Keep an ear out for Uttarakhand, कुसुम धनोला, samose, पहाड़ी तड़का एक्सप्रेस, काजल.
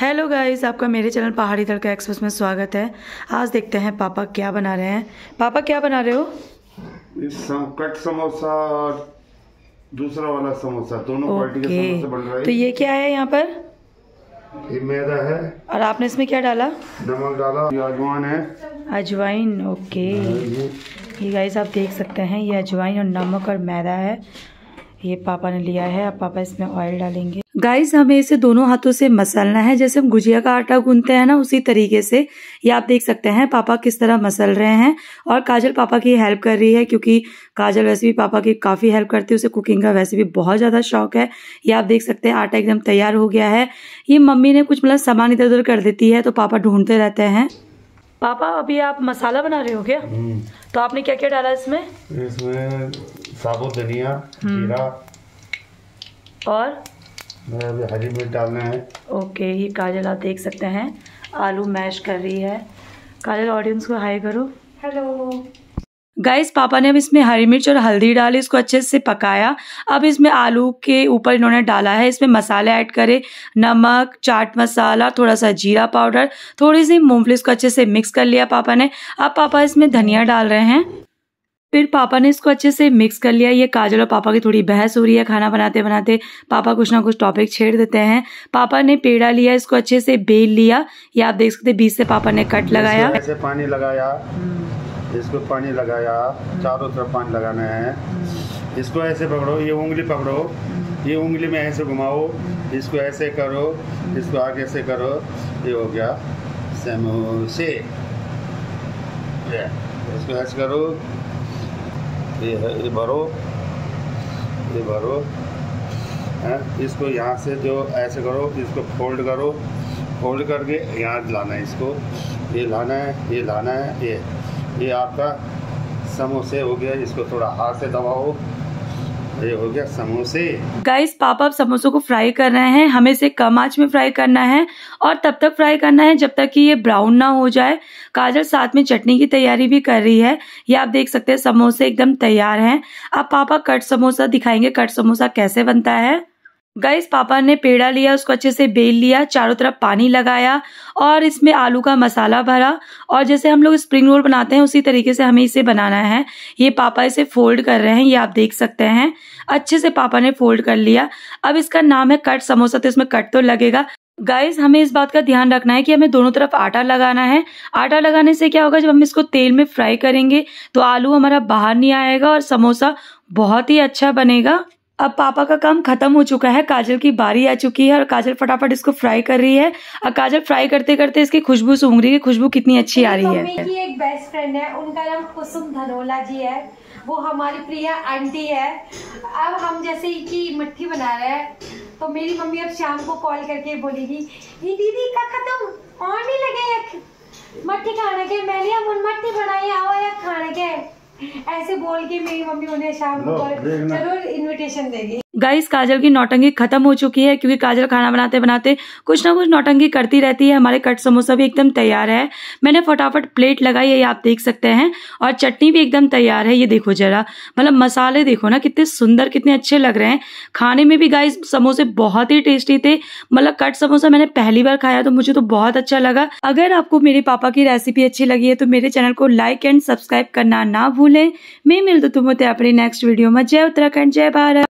Hello guys, आपका मेरे channel पहाड़ी तड़का एक्सप्रेस में स्वागत है। आज देखते हैं पापा क्या बना रहे हैं। पापा क्या बना रहे हो? कट समोसा और दूसरा वाला समोसा, दोनों क्वालिटी का समोसा बन रहा है। तो ये क्या है यहाँ पर? ये मैदा है। और आपने इसमें क्या डाला? नमक डाला, अजवाइन है। अजवाइन, ओके। ये गाइस आप देख सकते हैं, ये अजवाइन और नमक और मैदा है, ये पापा ने लिया है। अब पापा इसमें ऑयल डालेंगे। गाइस हमें इसे दोनों हाथों से मसलना है, जैसे हम गुजिया का आटा गूंथते हैं ना, उसी तरीके से। ये आप देख सकते हैं पापा किस तरह मसल रहे हैं, और काजल पापा की हेल्प कर रही है, क्योंकि काजल वैसे भी पापा की काफी हेल्प करती है, उसे कुकिंग का वैसे भी बहुत ज्यादा शौक है। ये आप देख सकते हैं आटा एकदम तैयार हो गया है। ये मम्मी ने कुछ मतलब सामान इधर उधर कर देती है, तो पापा ढूंढते रहते हैं। पापा अभी आप मसाला बना रहे हो क्या? तो आपने क्या क्या डाला इसमें? इसमें साबुत धनिया, जीरा और हरी मिर्च डालना है। ओके, ये काजल आप देख सकते हैं आलू मैश कर रही है। काजल ऑडियंस को हाय करो। हेलो गाइस, पापा ने अब इसमें हरी मिर्च और हल्दी डाली, इसको अच्छे से पकाया। अब इसमें आलू के ऊपर इन्होंने डाला है, इसमें मसाले ऐड करे, नमक, चाट मसाला, थोड़ा सा जीरा पाउडर, थोड़ी सी मूंगफली, इसको अच्छे से मिक्स कर लिया पापा ने। अब पापा इसमें धनिया डाल रहे हैं, फिर पापा ने इसको अच्छे से मिक्स कर लिया। ये काजल और पापा की थोड़ी बहस हो रही है, खाना बनाते बनाते पापा कुछ ना कुछ टॉपिक छेड़ देते हैं। पापा ने पेड़ा लिया, इसको अच्छे से बेल लिया। ये आप देख सकते हैं बीच से पापा ने कट लगाया, ऐसे पानी लगाया, इसको पानी लगाया, चारों तरफ पानी लगाना है। इसको ऐसे पकड़ो, ये उंगली पकड़ो, ये उंगली में ऐसे घुमाओ, इसको ऐसे करो, इसको आगे से करो। ये हो गया समोसे। इसको ऐसे करो, ये भरो, ये भरो है। इसको यहाँ से जो ऐसे करो, इसको फोल्ड करो, फोल्ड करके यहाँ लाना है, इसको ये लाना है, ये लाना है। ये आपका समोसे हो गया। इसको थोड़ा हाथ से दबाओ, ये हो गया समोसे। गाइस पापा अब समोसों को फ्राई कर रहे हैं। हमें इसे कम आंच में फ्राई करना है, और तब तक फ्राई करना है जब तक कि ये ब्राउन ना हो जाए। काजल साथ में चटनी की तैयारी भी कर रही है। ये आप देख सकते हैं समोसे एकदम तैयार हैं। अब पापा कट समोसा दिखाएंगे, कट समोसा कैसे बनता है। गाइस पापा ने पेड़ा लिया, उसको अच्छे से बेल लिया, चारों तरफ पानी लगाया, और इसमें आलू का मसाला भरा, और जैसे हम लोग स्प्रिंग रोल बनाते हैं उसी तरीके से हमें इसे बनाना है। ये पापा इसे फोल्ड कर रहे हैं, ये आप देख सकते हैं अच्छे से पापा ने फोल्ड कर लिया। अब इसका नाम है कट समोसा, तो इसमें कट तो लगेगा। गाइस हमें इस बात का ध्यान रखना है कि हमें दोनों तरफ आटा लगाना है। आटा लगाने से क्या होगा, जब हम इसको तेल में फ्राई करेंगे तो आलू हमारा बाहर नहीं आएगा और समोसा बहुत ही अच्छा बनेगा। अब पापा का काम खत्म हो चुका है, काजल की बारी आ चुकी है, और काजल फटाफट इसको फ्राई कर रही है। और काजल फ्राई करते करते इसकी खुशबू सूंघ रही है, खुशबू कितनी अच्छी आ रही है। मम्मी की एक बेस्ट फ्रेंड है, उनका नाम कुसुम धनोला जी है, वो हमारी प्रिया आंटी है। अब हम जैसे कि मिट्टी बना रहे हैं, तो मेरी मम्मी अब शाम को कॉल करके बोलेगी, ये दीदी का खत्म और नहीं लगे मट्टी खाने के, मैंने हम मट्टी बनाई आओ या खाने के, ऐसे बोल के मेरी मम्मी उन्हें शाम को जरूर इनविटेशन देगी। गाइस काजल की नौटंकी खत्म हो चुकी है, क्योंकि काजल खाना बनाते बनाते कुछ ना कुछ नौटंकी करती रहती है। हमारे कट समोसा भी एकदम तैयार है। मैंने फटाफट प्लेट लगाई है, ये आप देख सकते हैं, और चटनी भी एकदम तैयार है। ये देखो जरा, मतलब मसाले देखो ना कितने सुंदर, कितने अच्छे लग रहे हैं। खाने में भी गाइस समोसे बहुत ही टेस्टी थे, मतलब कट समोसा मैंने पहली बार खाया तो मुझे तो बहुत अच्छा लगा। अगर आपको मेरे पापा की रेसिपी अच्छी लगी है तो मेरे चैनल को लाइक एंड सब्सक्राइब करना ना भूलें। मैं मिलता हूं तुम्हें अपनी नेक्स्ट वीडियो में। जय उत्तराखंड, जय भारत।